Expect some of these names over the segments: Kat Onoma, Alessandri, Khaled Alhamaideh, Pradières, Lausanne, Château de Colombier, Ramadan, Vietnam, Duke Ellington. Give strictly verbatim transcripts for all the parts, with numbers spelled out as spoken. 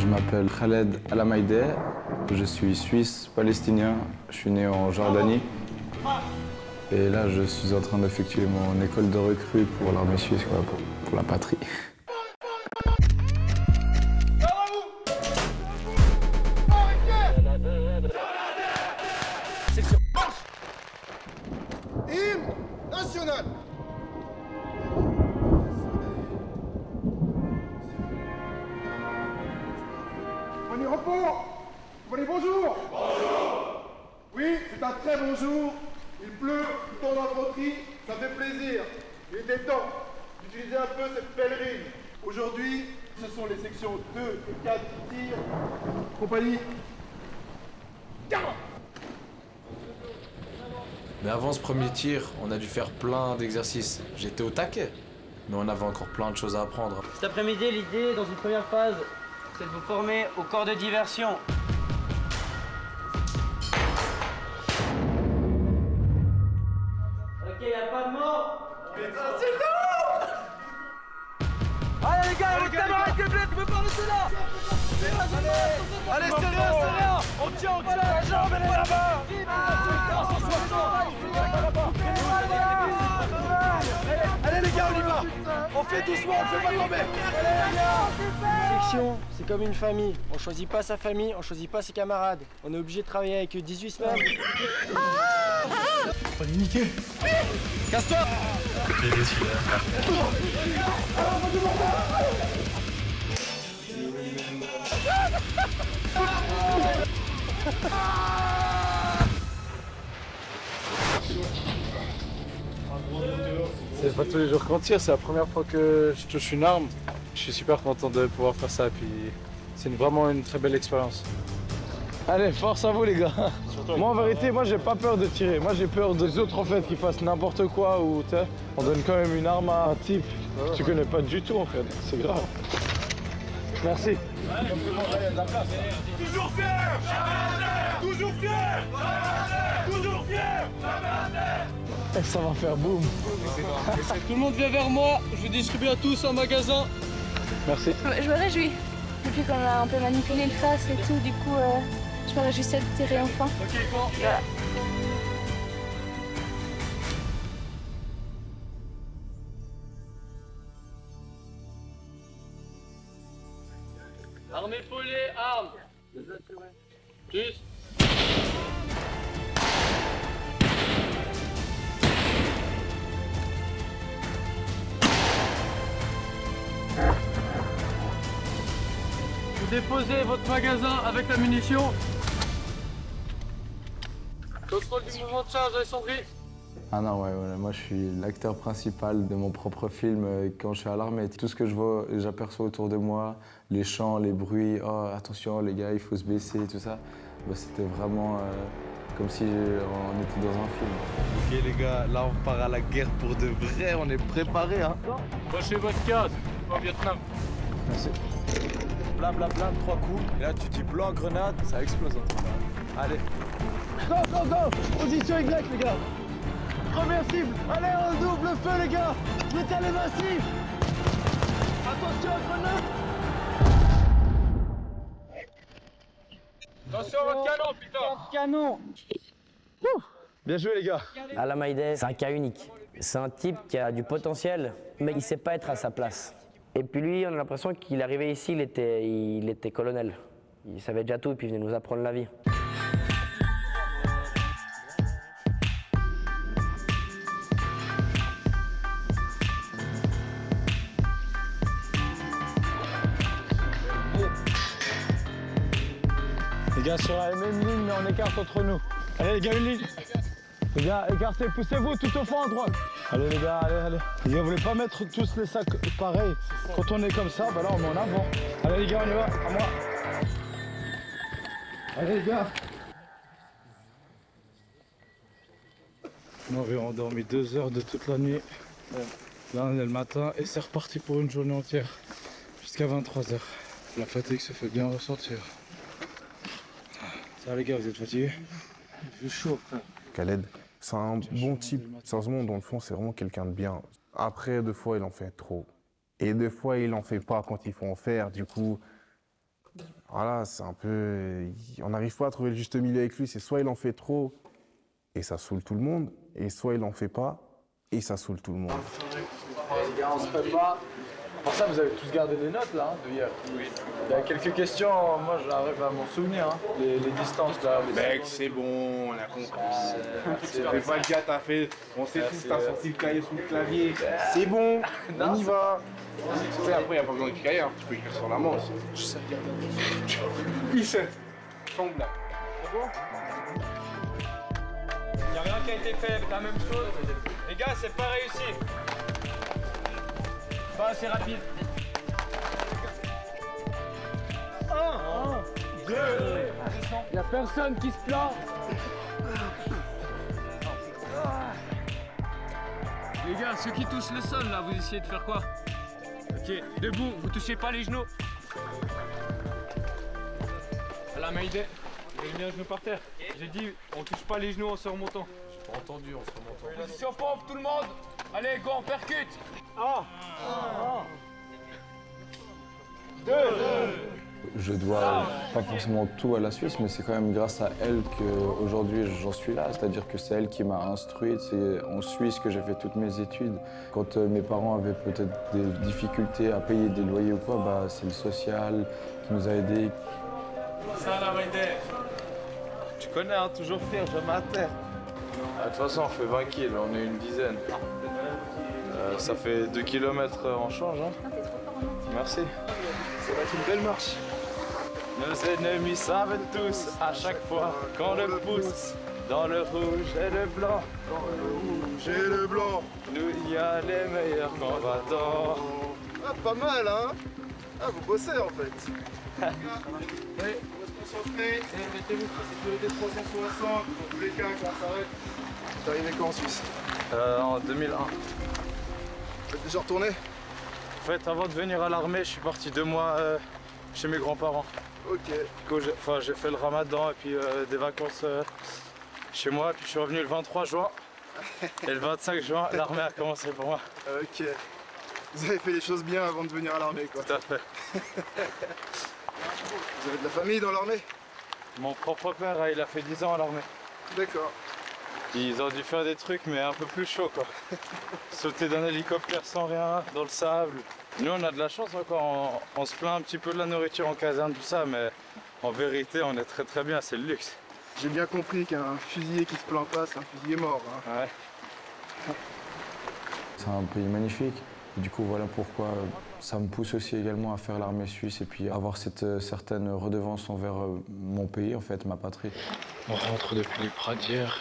Je m'appelle Khaled Alhamaideh, je suis suisse palestinien, je suis né en Jordanie. Et là, je suis en train d'effectuer mon école de recrue pour l'armée suisse, quoi, pour, pour la patrie. Vous voulez bonjour? Bonjour! Oui, c'est un très bon jour. Il pleut tout dans la poterie, ça fait plaisir. Il était temps d'utiliser un peu cette pèlerine. Aujourd'hui, ce sont les sections deux et quatre qui tirent. Compagnie. Mais avant ce premier tir, on a dû faire plein d'exercices. J'étais au taquet, mais on avait encore plein de choses à apprendre. Cet après-midi, l'idée, dans une première phase, c'est de vous former au corps de diversion. Ok, y a pas de mort. Putain, c'est long. Allez les gars, allez, allez, arrête les blés, tu peux pas rester là. Allez, allez, c'est là, c'est là. On tient, on tient la jambe, elle est là-bas. Allez les gars, on y va. On fait doucement, on ne fait pas tomber. Allez les gars. Section, c'est comme une famille. On choisit pas sa famille, on choisit pas ses camarades. On est obligé de travailler avec dix-huit semaines. On est niqué. Casse-toi. C'est pas tous les jours qu'on tire, c'est la première fois que je touche une arme. Je suis super content de pouvoir faire ça, puis c'est vraiment une très belle expérience. Allez, force à vous les gars. Moi en vérité, moi j'ai pas peur de tirer. Moi j'ai peur des autres en fait qui fassent n'importe quoi ou tu sais. On donne quand même une arme à un type que tu connais pas du tout en fait, c'est grave. Merci. Toujours fier! Toujours fier! Toujours fier! Ça va faire boum. Tout le monde vient vers moi, je distribue à tous un magasin. Merci. Je me réjouis. Depuis qu'on a un peu manipulé le face et tout, du coup, euh, je me réjouissais de tirer enfin. Ok, bon. Voilà. Arme épaulée, arme. Juste. Déposez votre magasin avec la munition. Contrôle du mouvement de charge, Alessandri. Ah non, ouais, ouais, moi je suis l'acteur principal de mon propre film quand je suis à l'armée. Tout ce que je vois, j'aperçois autour de moi, les chants, les bruits, oh attention les gars, il faut se baisser, tout ça. Bah, c'était vraiment euh, comme si on était dans un film. Ok les gars, là on part à la guerre pour de vrai, on est préparés. Hein. Chez votre case, au Vietnam. Merci. Blam, blam, blam, trois coups. Et là, tu dis blanc, grenade, ça explose. Allez. Go, go, go. Position Y, les gars. Première cible. Allez, on double le feu, les gars. Mettez les massifs. Attention, grenade. Attention, votre canon, putain. Votre canon. Ouh. Bien joué, les gars. Alhamaideh, c'est un cas unique. C'est un type qui a du potentiel, mais il ne sait pas être à sa place. Et puis lui, on a l'impression qu'il arrivait ici, il était, il était colonel. Il savait déjà tout et puis il venait nous apprendre la vie. Les gars, sur la même ligne, mais on écarte entre nous. Allez les gars, une ligne. Les gars, écartez, poussez-vous tout au fond à droite. Allez les gars, allez, allez. Les gars, vous voulez pas mettre tous les sacs pareils. Quand on est comme ça, bah là on met en avant. Allez les gars, on y va, à moi. Allez les gars. On avait endormi deux heures de toute la nuit. Là on est le matin et c'est reparti pour une journée entière. Jusqu'à vingt-trois heures. La fatigue se fait bien ressentir. Ça les gars, vous êtes fatigués? Je suis chaud frère. Khaled, c'est un bon type. Sérieusement, dans le fond, c'est vraiment quelqu'un de bien. Après, deux fois, il en fait trop. Et deux fois, il en fait pas quand il faut en faire. Du coup, voilà, c'est un peu... On n'arrive pas à trouver le juste milieu avec lui, c'est soit il en fait trop et ça saoule tout le monde, et soit il en fait pas et ça saoule tout le monde. Les gars, on se prépare. Pour ça, vous avez tous gardé des notes là, de hier. Oui. Il y a quelques questions, moi j'arrive à m'en souvenir, hein. les, les distances là. Les Mec, c'est bon, on a compris. C'est pas le gars, t'as fait. On sait tous, t'as sorti le cahier sous le clavier. C'est bon, non, on y va. Tu sais, après, il n'y a pas besoin de cahier, hein. Tu peux écrire sur la manche. Je sais. Il sait. Tombe là. Il n'y a rien qui a été fait, la même chose. Les gars, c'est pas réussi. Pas assez rapide. un, deux, il n'y a personne qui se plaint. Les gars, ceux qui touchent le sol, là, vous essayez de faire quoi? Ok, debout, vous touchez pas les genoux. Alhamaideh, vous avez mis un genou par terre. J'ai dit, on touche pas les genoux en se remontant. J'ai pas entendu, en se remontant. Position pompe, tout le monde. Allez, go, on percute. un, deux. Je dois pas forcément tout à la Suisse, mais c'est quand même grâce à elle qu'aujourd'hui j'en suis là. C'est-à-dire que c'est elle qui m'a instruite, c'est en Suisse que j'ai fait toutes mes études. Quand mes parents avaient peut-être des difficultés à payer des loyers ou quoi, bah, c'est le social qui nous a aidés. Tu connais, hein, toujours fier, jamais à terre. De toute façon, on fait vingt kilomètres, on est une dizaine. Euh, ça fait deux kilomètres en change, hein. Merci. Ça va être une belle marche. Nos ennemis savent tous, à chaque fois qu'on le pousse, dans le rouge et le blanc. Dans le rouge et le blanc. Nous, il y a les meilleurs combattants. Ah, pas mal, hein. Ah, vous bossez, en fait. Oui. Concentrez, mettez-vous sur sécurité trois cent soixante, dans tous les cas, quand ça s'arrête. T'es arrivé quand en Suisse? Euh, en deux mille un. Vous êtes déjà retourné? En fait, avant de venir à l'armée, je suis parti deux mois euh, chez mes grands-parents. Ok. Du coup, j'ai fait le Ramadan et puis euh, des vacances euh, chez moi, puis je suis revenu le vingt-trois juin. Et le vingt-cinq juin, l'armée a commencé pour moi. Ok. Vous avez fait les choses bien avant de venir à l'armée, quoi. Tout à fait. Vous avez de la famille dans l'armée? Mon propre père, il a fait dix ans à l'armée. D'accord. Ils ont dû faire des trucs, mais un peu plus chaud, quoi. Sauter d'un hélicoptère sans rien, dans le sable. Nous, on a de la chance, hein, quoi. On, on se plaint un petit peu de la nourriture en caserne, tout ça, mais en vérité, on est très très bien, c'est le luxe. J'ai bien compris qu'un fusilier qui se plaint pas, c'est un fusilier mort, hein. Ouais. C'est un pays magnifique. Du coup, voilà pourquoi ça me pousse aussi également à faire l'armée suisse et puis à avoir cette certaine redevance envers mon pays, en fait, ma patrie. On rentre depuis les Pradières.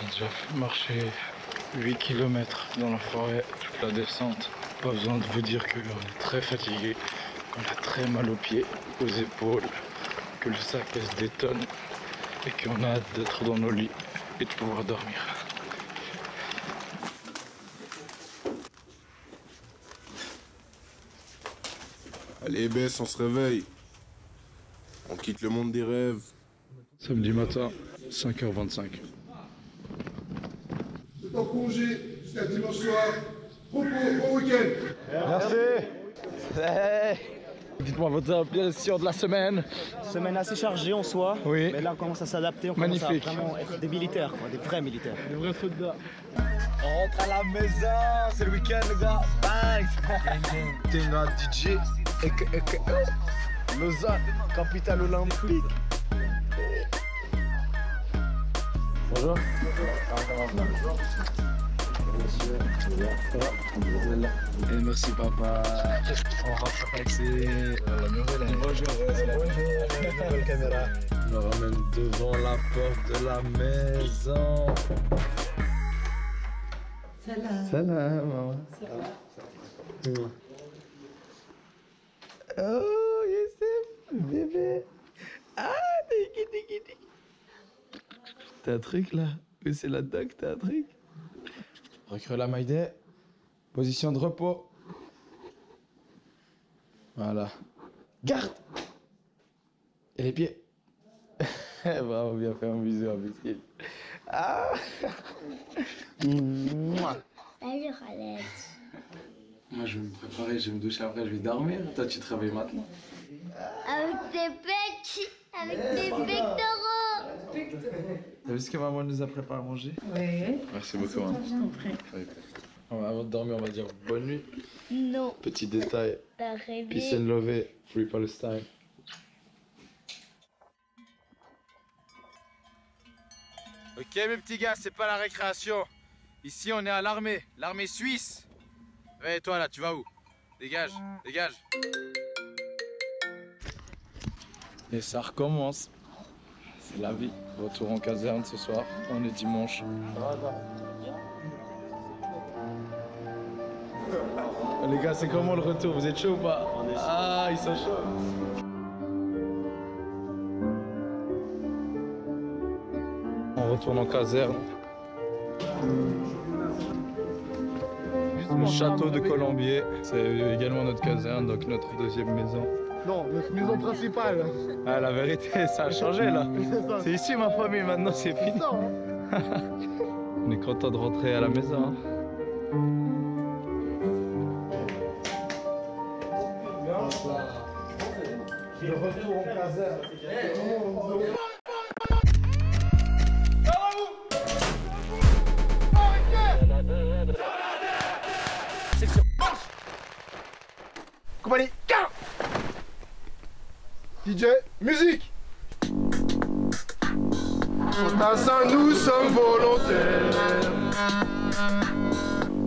On a déjà marché huit kilomètres dans la forêt, toute la descente. Pas besoin de vous dire que l'on est très fatigué, qu'on a très mal aux pieds, aux épaules, que le sac pèse des tonnes et qu'on a hâte d'être dans nos lits et de pouvoir dormir. Allez, baisse, on se réveille. On quitte le monde des rêves. Samedi matin, cinq heures vingt-cinq. C'est en congé jusqu'à dimanche soir. Bon week-end. Merci. Merci. Dites-moi votre impression de la semaine. Semaine assez chargée en soi. Oui. Mais là, on commence à s'adapter. On commence à vraiment être des militaires, quoi, des vrais militaires. Des vrais soldats. On rentre à la maison. C'est le week-end, les gars. Bang. T'es un D J. Lausanne, capitale olympique. Bonjour. Bonjour. Et merci papa. On rentre avec ces... Bonjour. Bonjour. Caméra. On me ramène devant la porte de la maison. Salam. Salam, maman. Salam. Oh, Youssef, bébé. Ah, tiki, tiki, tiki. T'as un truc, là? Oui, c'est là-dedans que t'as un truc. Recrue Alhamaideh. Position de repos. Voilà. Garde. Et les pieds. Bravo, bien fait, un bisou, un biscuit. Ah. Salut, Khaled. Moi, je vais me préparer, je vais me doucher après, je vais dormir. Toi, tu te réveilles maintenant. Ah Avec des pecs. Avec eh, des pecs d'oro. T'as vu ce que maman nous a préparé à manger? Oui. Merci beaucoup. Hein. Oui. Avant de dormir, on va dire bonne nuit. Non. Petit détail. Peace and love. Free Palestine. Ok mes petits gars, c'est pas la récréation. Ici on est à l'armée, l'armée suisse. Ouais, toi là, tu vas où? Dégage, dégage. Et ça recommence. C'est la vie. Retour en caserne ce soir, on est dimanche. Les gars, c'est comment le retour? Vous êtes chaud ou pas? On est chaud. Ah, ils sont chauds. On retourne en caserne. Le château de Colombier, c'est également notre caserne, donc notre deuxième maison. Non, notre maison principale. Ah, la vérité, ça a changé là. C'est ici ma famille, maintenant c'est fini. On est content de rentrer à la maison. Le retour en caserne. Compagnie, car D J, musique. Au Tassin, nous sommes volontaires.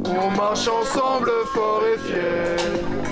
On marche ensemble, fort et fier.